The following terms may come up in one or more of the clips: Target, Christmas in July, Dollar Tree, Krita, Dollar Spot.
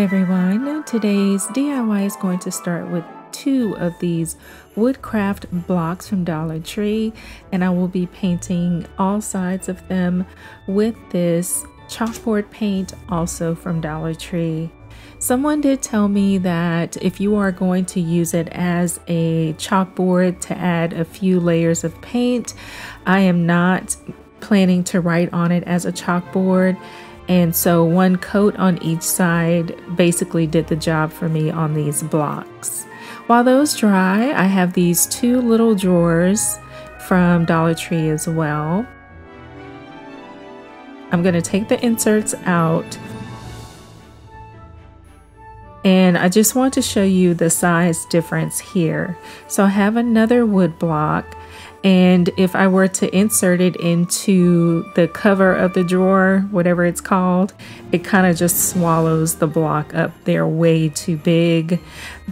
Hi everyone, today's DIY is going to start with two of these woodcraft blocks from Dollar Tree, and I will be painting all sides of them with this chalkboard paint, also from Dollar Tree. Someone did tell me that if you are going to use it as a chalkboard to add a few layers of paint, I am not planning to write on it as a chalkboard. And so one coat on each side basically did the job for me on these blocks. While those dry, I have these two little drawers from Dollar Tree as well. I'm going to take the inserts out. And I just want to show you the size difference here. So I have another wood block. And if I were to insert it into the cover of the drawer, whatever it's called, it kind of just swallows the block up. They're way too big.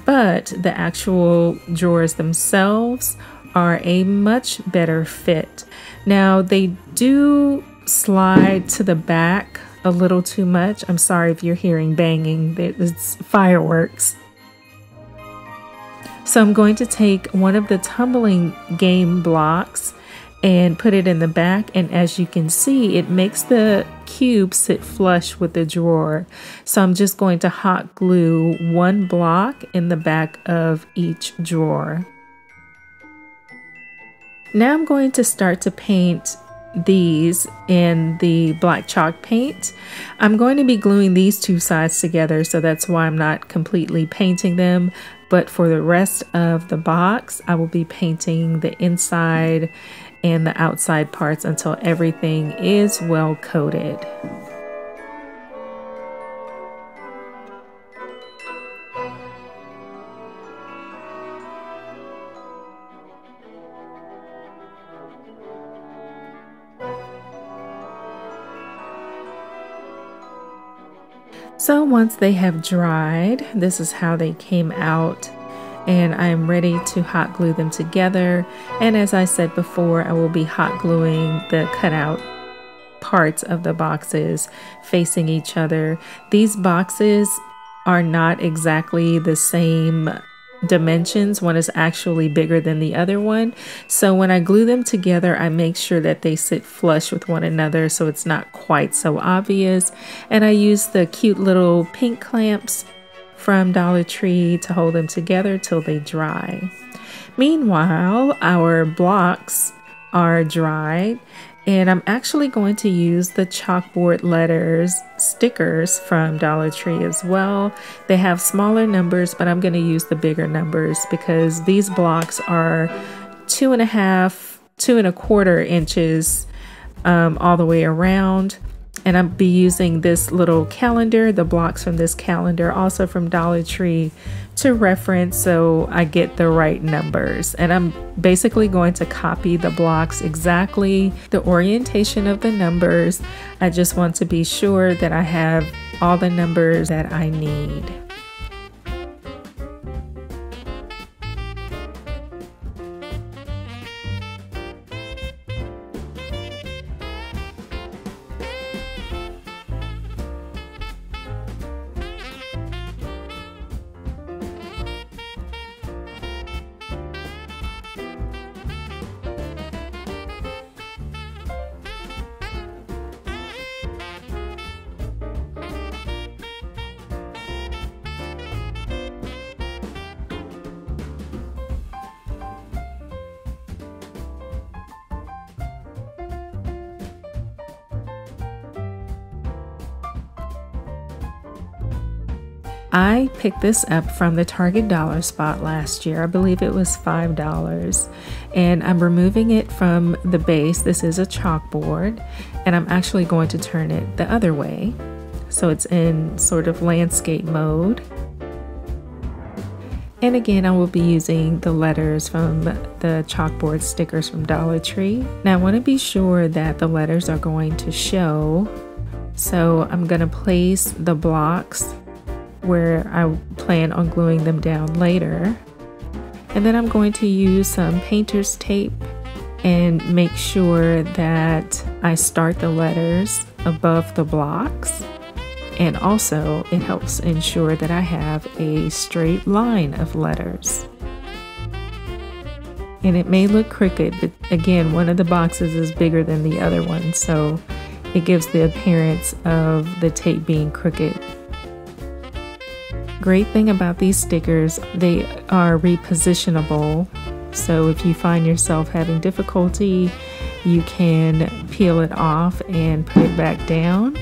But the actual drawers themselves are a much better fit. Now, they do slide to the back a little too much. I'm sorry if you're hearing banging. It's fireworks. So I'm going to take one of the tumbling game blocks and put it in the back, and as you can see, it makes the cube sit flush with the drawer. So I'm just going to hot glue one block in the back of each drawer. Now I'm going to start to paint these in the black chalk paint. I'm going to be gluing these two sides together, so that's why I'm not completely painting them. But for the rest of the box, I will be painting the inside and the outside parts until everything is well coated. So once they have dried, this is how they came out, and I'm ready to hot glue them together. And as I said before, I will be hot gluing the cutout parts of the boxes facing each other. These boxes are not exactly the same dimensions. One is actually bigger than the other one. So when I glue them together, I make sure that they sit flush with one another so it's not quite so obvious. And I use the cute little pink clamps from Dollar Tree to hold them together till they dry. Meanwhile, our blocks are dried, and I'm actually going to use the chalkboard letters stickers from Dollar Tree as well. They have smaller numbers, but I'm going to use the bigger numbers because these blocks are 2.5 to 2.25 inches all the way around. And I'll be using this little calendar, the blocks from this calendar, also from Dollar Tree, to reference so I get the right numbers. And I'm basically going to copy the blocks exactly, the orientation of the numbers. I just want to be sure that I have all the numbers that I need. I picked this up from the Target Dollar Spot last year. I believe it was $5. And I'm removing it from the base. This is a chalkboard, and I'm actually going to turn it the other way. So it's in sort of landscape mode. And again, I will be using the letters from the chalkboard stickers from Dollar Tree. Now I want to be sure that the letters are going to show. So I'm going to place the blocks where I plan on gluing them down later. And then I'm going to use some painter's tape and make sure that I start the letters above the blocks and also it helps ensure that I have a straight line of letters. And it may look crooked, but again, one of the boxes is bigger than the other one, so it gives the appearance of the tape being crooked. Great thing about these stickers, they are repositionable, so if you find yourself having difficulty, you can peel it off and put it back down.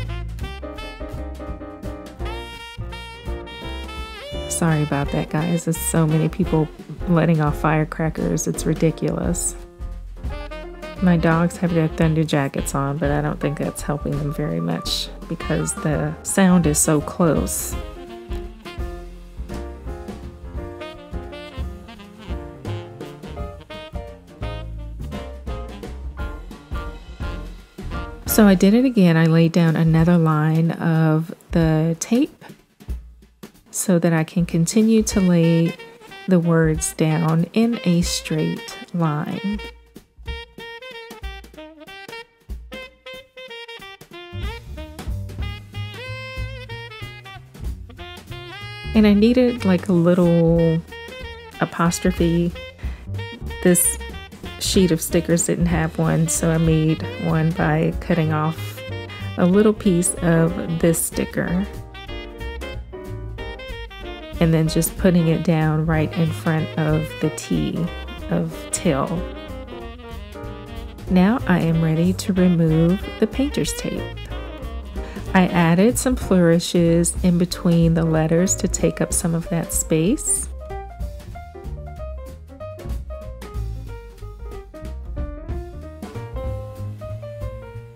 Sorry about that, guys. There's so many people letting off firecrackers, it's ridiculous. My dogs have their thunder jackets on, but I don't think that's helping them very much because the sound is so close. So I did it again. I laid down another line of the tape so that I can continue to lay the words down in a straight line. And I needed like a little apostrophe. This sheet of stickers didn't have one, so I made one by cutting off a little piece of this sticker and then just putting it down right in front of the T of till. Now I am ready to remove the painter's tape. I added some flourishes in between the letters to take up some of that space.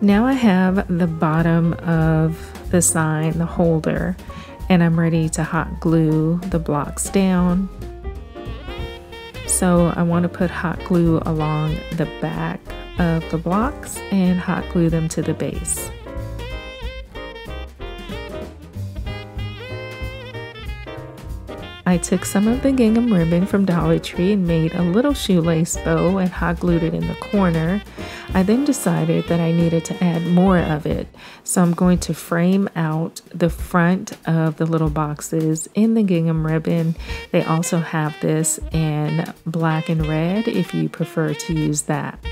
Now I have the bottom of the sign, the holder, and I'm ready to hot glue the blocks down. So I want to put hot glue along the back of the blocks and hot glue them to the base. I took some of the gingham ribbon from Dollar Tree and made a little shoelace bow and hot glued it in the corner. I then decided that I needed to add more of it, so I'm going to frame out the front of the little boxes in the gingham ribbon. They also have this in black and red if you prefer to use that.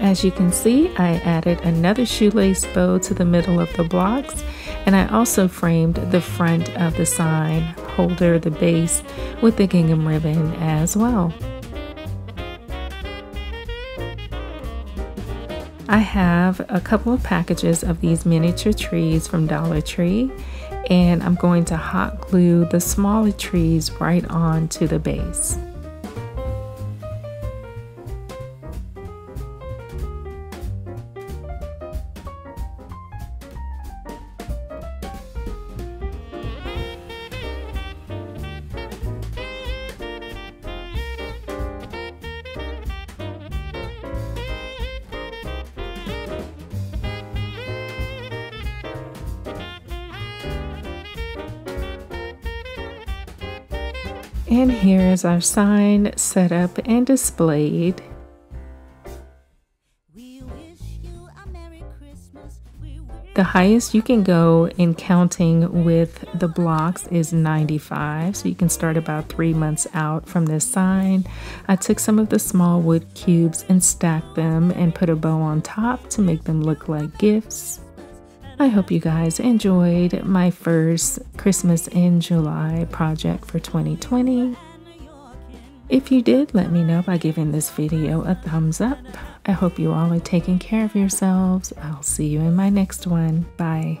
As you can see, I added another shoelace bow to the middle of the blocks, and I also framed the front of the sign holder, the base, with the gingham ribbon as well. I have a couple of packages of these miniature trees from Dollar Tree, and I'm going to hot glue the smaller trees right onto the base. And here is our sign set up and displayed. The highest you can go in counting with the blocks is 95, so you can start about 3 months out from this sign. I took some of the small wood cubes and stacked them and put a bow on top to make them look like gifts. I hope you guys enjoyed my first Christmas in July project for 2020. If you did, let me know by giving this video a thumbs up. I hope you all are taking care of yourselves. I'll see you in my next one. Bye.